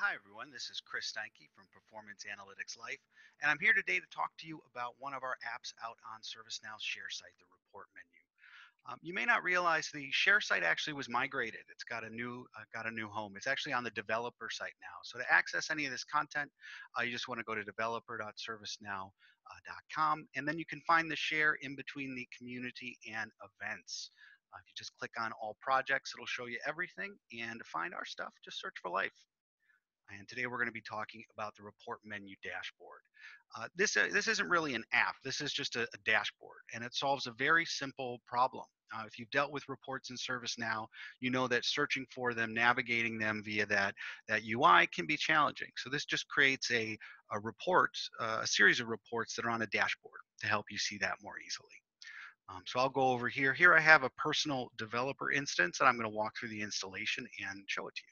Hi everyone, this is Chris Steinke from Performance Analytics Life, and I'm here today to talk to you about one of our apps out on ServiceNow's share site, the report menu. You may not realize the share site actually was migrated. It's got a new home. It's actually on the developer site now. So to access any of this content, you just want to go to developer.servicenow.com, and then you can find the share in between the community and events. If you just click on all projects, it'll show you everything, and to find our stuff, just search for Life. And today we're going to be talking about the report menu dashboard. This isn't really an app. This is just a dashboard, and it solves a very simple problem. If you've dealt with reports in ServiceNow, you know that searching for them, navigating them via that UI can be challenging. So this just creates a series of reports that are on a dashboard to help you see that more easily. So I'll go over here. Here I have a personal developer instance, and I'm going to walk through the installation and show it to you.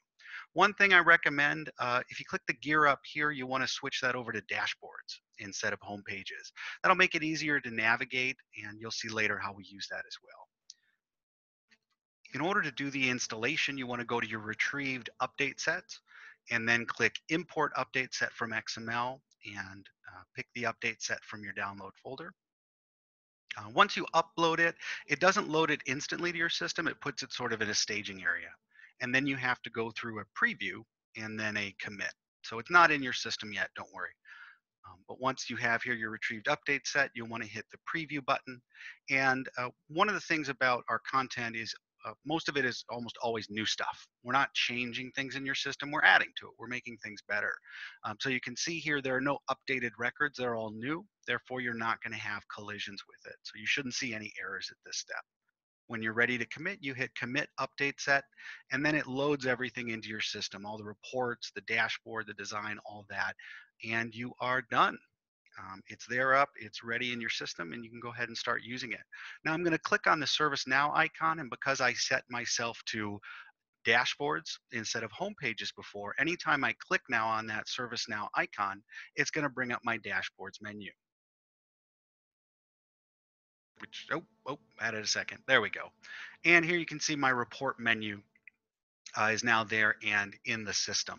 One thing I recommend, if you click the gear up here, you want to switch that over to dashboards instead of home pages. That'll make it easier to navigate, and you'll see later how we use that as well. In order to do the installation, you want to go to your retrieved update set, and then click import update set from XML, and pick the update set from your download folder. Once you upload it, it doesn't load it instantly to your system. It puts it sort of in a staging area. And then you have to go through a preview and then a commit. So it's not in your system yet, don't worry. But once you have here your retrieved update set, you'll want to hit the preview button. And one of the things about our content is most of it is almost always new stuff. We're not changing things in your system, we're adding to it, we're making things better. So you can see here there are no updated records, they're all new, therefore you're not going to have collisions with it. So you shouldn't see any errors at this step. When you're ready to commit, you hit commit update set, and then it loads everything into your system, all the reports, the dashboard, the design, all that, and you are done. It's there up, it's ready in your system, and you can go ahead and start using it. Now I'm going to click on the ServiceNow icon, and because I set myself to dashboards instead of home pages before, anytime I click now on that ServiceNow icon, it's going to bring up my dashboards menu. Which, oh, added a second. There we go. And here you can see my report menu is now there and in the system.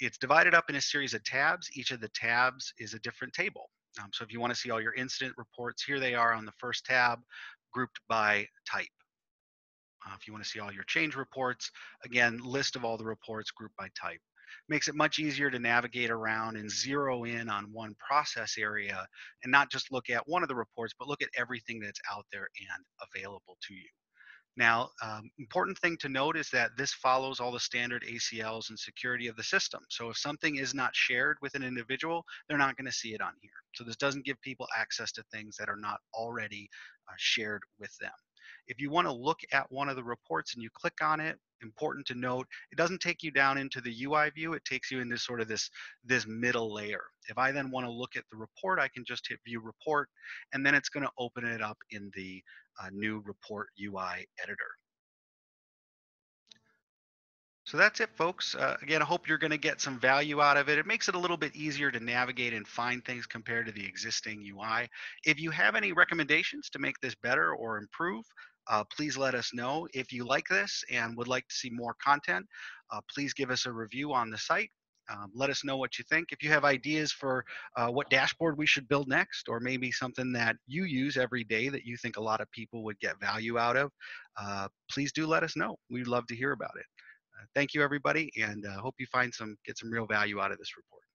It's divided up in a series of tabs. Each of the tabs is a different table. So if you want to see all your incident reports, here they are on the first tab, grouped by type. If you want to see all your change reports, again, list of all the reports grouped by type. Makes it much easier to navigate around and zero in on one process area and not just look at one of the reports, but look at everything that's out there and available to you. Now, important thing to note is that this follows all the standard ACLs and security of the system. So if something is not shared with an individual, they're not going to see it on here. So this doesn't give people access to things that are not already shared with them. If you want to look at one of the reports and you click on it, important to note, it doesn't take you down into the UI view. It takes you into sort of this middle layer. If I then want to look at the report, I can just hit View Report, and then it's going to open it up in the new Report UI editor. So that's it, folks. Again, I hope you're going to get some value out of it. It makes it a little bit easier to navigate and find things compared to the existing UI. If you have any recommendations to make this better or improve, please let us know. If you like this and would like to see more content, please give us a review on the site. Let us know what you think. If you have ideas for what dashboard we should build next, or maybe something that you use every day that you think a lot of people would get value out of, please do let us know. We'd love to hear about it. Thank you, everybody, and hope you get some real value out of this report.